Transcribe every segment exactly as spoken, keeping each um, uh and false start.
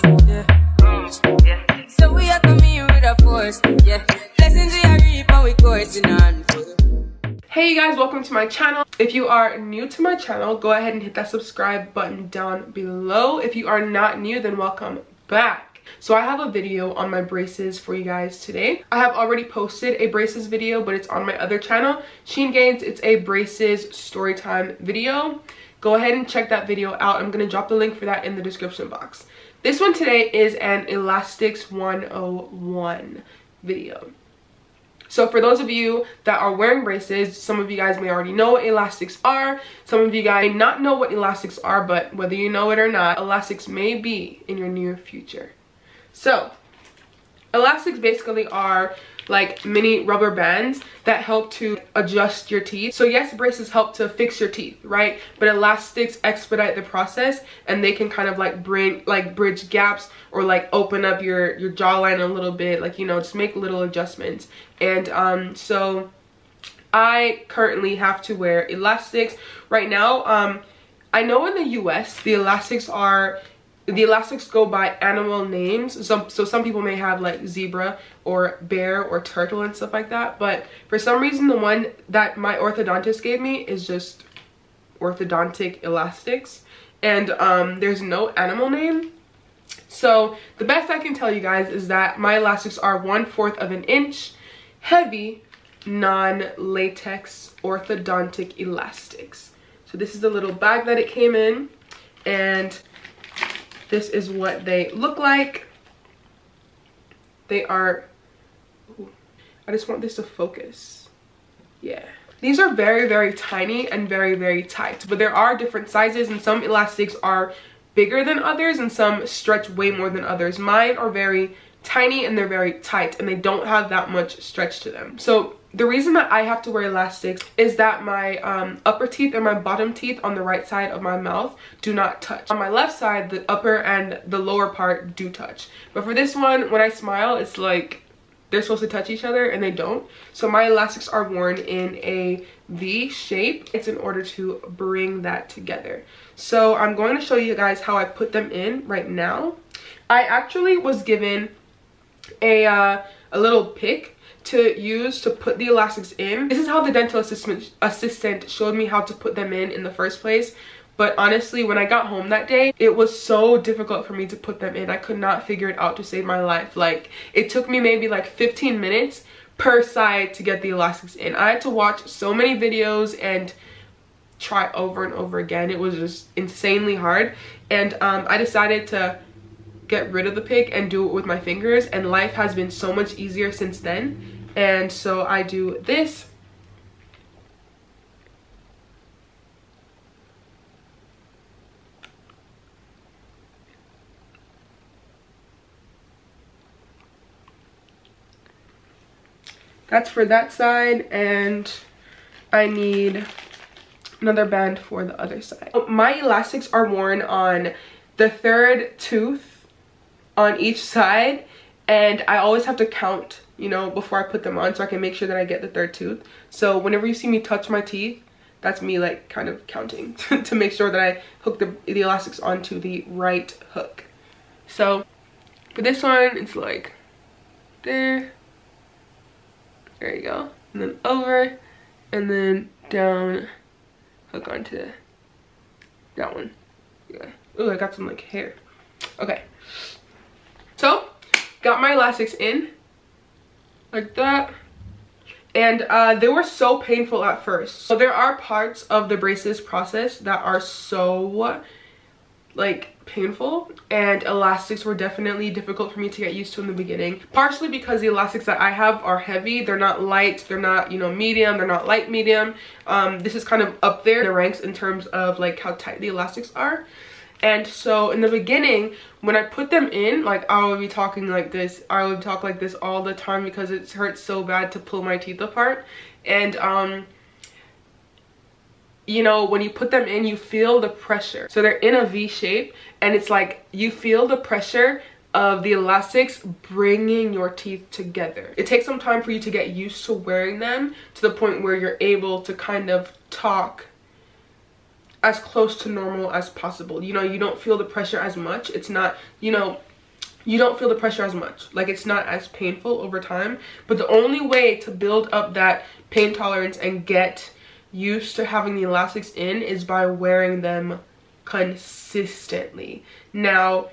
force, yeah. Mm, yeah. So we are coming with a force, yeah. Blessings we are reaping, we coursing on. Hey guys, welcome to my channel. If you are new to my channel, go ahead and hit that subscribe button down below. If you are not new, then welcome back. So I have a video on my braces for you guys today. I have already posted a braces video, but it's on my other channel, Sheen Gains. It's a braces storytime video. Go ahead and check that video out. I'm going to drop the link for that in the description box. This one today is an Elastics one oh one video. So for those of you that are wearing braces, some of you guys may already know what elastics are. Some of you guys may not know what elastics are, but whether you know it or not, elastics may be in your near future. So elastics basically are like mini rubber bands that help to adjust your teeth. So yes, braces help to fix your teeth, right? But elastics expedite the process, and they can kind of like bring like bridge gaps or like open up your your jawline a little bit, like, you know, just make little adjustments. And um so I currently have to wear elastics right now. um I know in the U S the elastics are The elastics go by animal names. So, so some people may have like zebra or bear or turtle and stuff like that. But for some reason, the one that my orthodontist gave me is just orthodontic elastics. And um, there's no animal name. So the best I can tell you guys is that my elastics are one fourth of an inch heavy non-latex orthodontic elastics. So this is the little bag that it came in. And this is what they look like. They are, ooh, I just want this to focus. Yeah. These are very, very tiny and very, very tight. But there are different sizes, and some elastics are bigger than others and some stretch way more than others. Mine are very tiny and they're very tight, and they don't have that much stretch to them. So the reason that I have to wear elastics is that my um, upper teeth and my bottom teeth on the right side of my mouth do not touch. On my left side, the upper and the lower part do touch. But for this one, when I smile, it's like they're supposed to touch each other and they don't. So my elastics are worn in a V shape. It's in order to bring that together. So I'm going to show you guys how I put them in right now. I actually was given a uh, a little pick to use to put the elastics in. This is how the dental assistant assistant showed me how to put them in in the first place. But honestly, when I got home that day, it was so difficult for me to put them in. I could not figure it out to save my life. Like, it took me maybe like fifteen minutes per side to get the elastics in. I had to watch so many videos and try over and over again. It was just insanely hard. And um, I decided to get rid of the pick and do it with my fingers, and life has been so much easier since then. And so I do this, that's for that side, and I need another band for the other side. My elastics are worn on the third tooth on each side, and I always have to count, you know, before I put them on, so I can make sure that I get the third tooth. So whenever you see me touch my teeth, that's me like kind of counting to make sure that I hook the, the elastics onto the right hook. So for this one, it's like there, there you go, and then over, and then down, hook onto that one. Yeah. Ooh, I got some like hair. Okay. So, got my elastics in, like that, and uh, they were so painful at first. So there are parts of the braces process that are so, like, painful, and elastics were definitely difficult for me to get used to in the beginning. Partially because the elastics that I have are heavy, they're not light, they're not, you know, medium, they're not light medium. Um, this is kind of up there in the ranks in terms of, like, how tight the elastics are. And so in the beginning, when I put them in, like, I would be talking like this. I would talk like this all the time because it hurts so bad to pull my teeth apart. And, um, you know, when you put them in, you feel the pressure. So they're in a V shape, and it's like you feel the pressure of the elastics bringing your teeth together. It takes some time for you to get used to wearing them to the point where you're able to kind of talk as close to normal as possible. You know, you don't feel the pressure as much. It's not, you know, you don't feel the pressure as much. Like, it's not as painful over time. But the only way to build up that pain tolerance and get used to having the elastics in is by wearing them consistently. Now,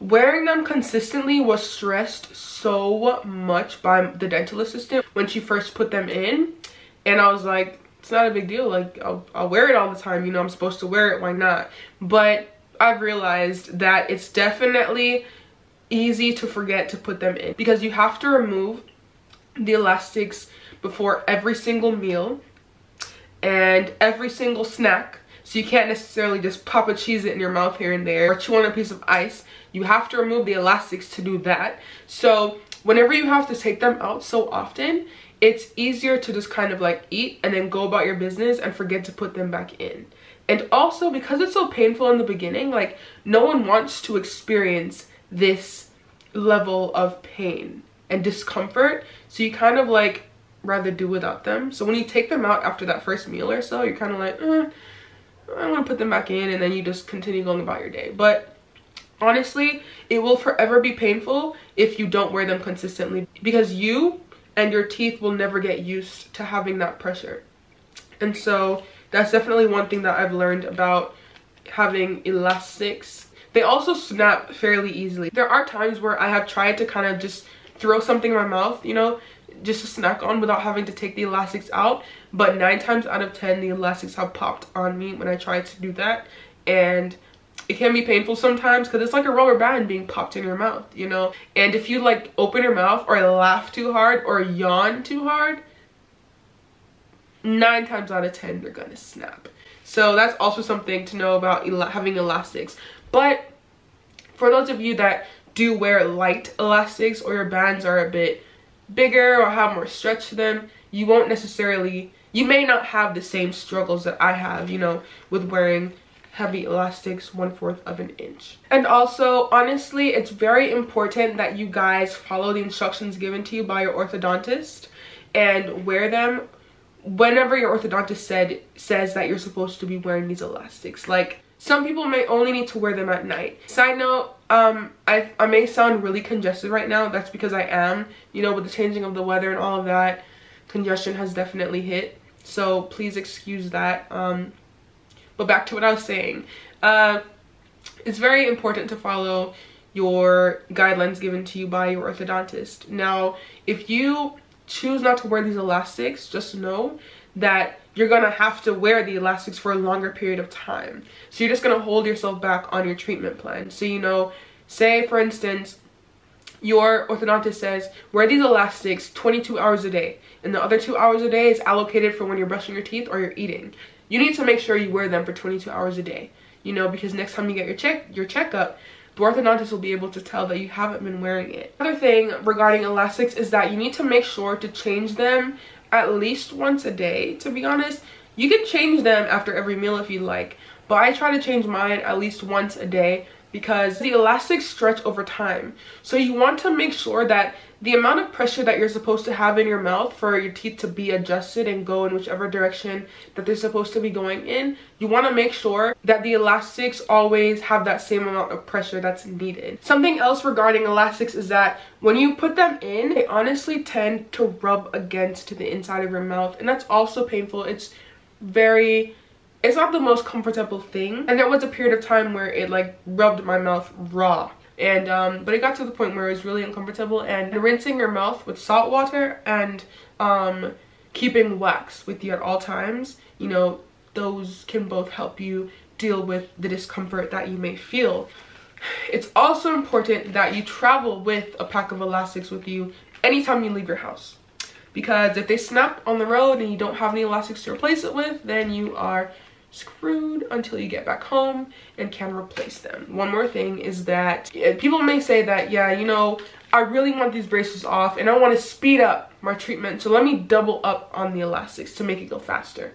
wearing them consistently was stressed so much by the dental assistant when she first put them in, and I was like, it's not a big deal, like I'll, I'll wear it all the time, you know, I'm supposed to wear it, why not? But I've realized that it's definitely easy to forget to put them in, because you have to remove the elastics before every single meal and every single snack. So you can't necessarily just pop a Cheez-It in your mouth here and there, or chew on a piece of ice. You have to remove the elastics to do that. So whenever you have to take them out so often, it's easier to just kind of like eat and then go about your business and forget to put them back in. And also, because it's so painful in the beginning, like, no one wants to experience this level of pain and discomfort. So you kind of like rather do without them. So when you take them out after that first meal or so, you're kind of like, eh, I want to put them back in, and then you just continue going about your day. But honestly, it will forever be painful if you don't wear them consistently, because you and your teeth will never get used to having that pressure. And so that's definitely one thing that I've learned about having elastics. They also snap fairly easily. There are times where I have tried to kind of just throw something in my mouth, you know, just to snack on without having to take the elastics out, but nine times out of ten the elastics have popped on me when I tried to do that, and it can be painful sometimes because it's like a rubber band being popped in your mouth, you know. And if you like open your mouth or laugh too hard or yawn too hard, nine times out of ten they're gonna snap. So that's also something to know about el- having elastics. But for those of you that do wear light elastics, or your bands are a bit bigger or have more stretch to them, you won't necessarily, you may not have the same struggles that I have, you know, with wearing heavy elastics one fourth of an inch. And also, honestly, it's very important that you guys follow the instructions given to you by your orthodontist and wear them whenever your orthodontist said says that you're supposed to be wearing these elastics. Like, some people may only need to wear them at night. Side note, um, I, I may sound really congested right now. That's because I am. You know, with the changing of the weather and all of that, congestion has definitely hit. So please excuse that. Um, but back to what I was saying. Uh, it's very important to follow your guidelines given to you by your orthodontist. Now, if you choose not to wear these elastics, just know that you're gonna have to wear the elastics for a longer period of time. So you're just gonna hold yourself back on your treatment plan. So, you know, say for instance, your orthodontist says, wear these elastics twenty-two hours a day, and the other two hours a day is allocated for when you're brushing your teeth or you're eating. You need to make sure you wear them for twenty-two hours a day, you know, because next time you get your check, your checkup, the orthodontist will be able to tell that you haven't been wearing it. Another thing regarding elastics is that you need to make sure to change them at least once a day, to be honest. You can change them after every meal if you like, but I try to change mine at least once a day because the elastics stretch over time. So you want to make sure that the amount of pressure that you're supposed to have in your mouth for your teeth to be adjusted and go in whichever direction that they're supposed to be going in, you want to make sure that the elastics always have that same amount of pressure that's needed. Something else regarding elastics is that when you put them in, they honestly tend to rub against the inside of your mouth, and that's also painful. It's very It's not the most comfortable thing, and there was a period of time where it like rubbed my mouth raw, and um but it got to the point where it was really uncomfortable. And rinsing your mouth with salt water and um keeping wax with you at all times, you know, those can both help you deal with the discomfort that you may feel. It's also important that you travel with a pack of elastics with you anytime you leave your house, because if they snap on the road and you don't have any elastics to replace it with, then you are screwed until you get back home and can replace them. One more thing is that people may say that, yeah, you know, I really want these braces off and I want to speed up my treatment, so let me double up on the elastics to make it go faster.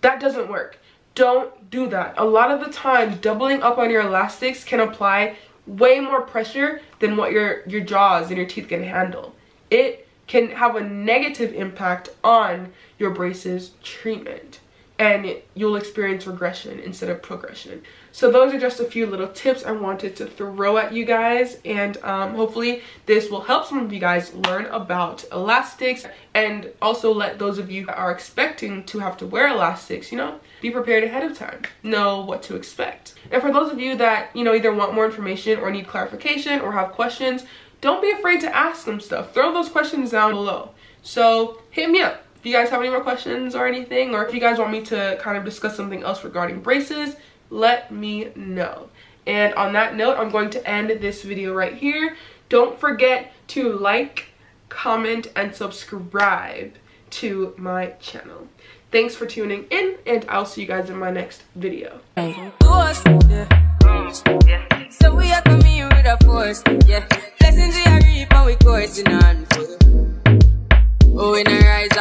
That doesn't work. Don't do that. A lot of the time, doubling up on your elastics can apply way more pressure than what your your jaws and your teeth can handle. It can have a negative impact on your braces treatment. and you'll experience regression instead of progression. So those are just a few little tips I wanted to throw at you guys, and um, hopefully this will help some of you guys learn about elastics, and also let those of you that are expecting to have to wear elastics, you know, be prepared ahead of time, know what to expect. And for those of you that, you know, either want more information or need clarification or have questions, don't be afraid to ask them stuff. Throw those questions down below. So hit me up. If you guys have any more questions or anything, or if you guys want me to kind of discuss something else regarding braces, let me know. And on that note, I'm going to end this video right here. Don't forget to like, comment, and subscribe to my channel. Thanks for tuning in, and I'll see you guys in my next video. So we are coming with a force, yeah. Blessings we are reaping, we coursing on. Oh, in our eyes.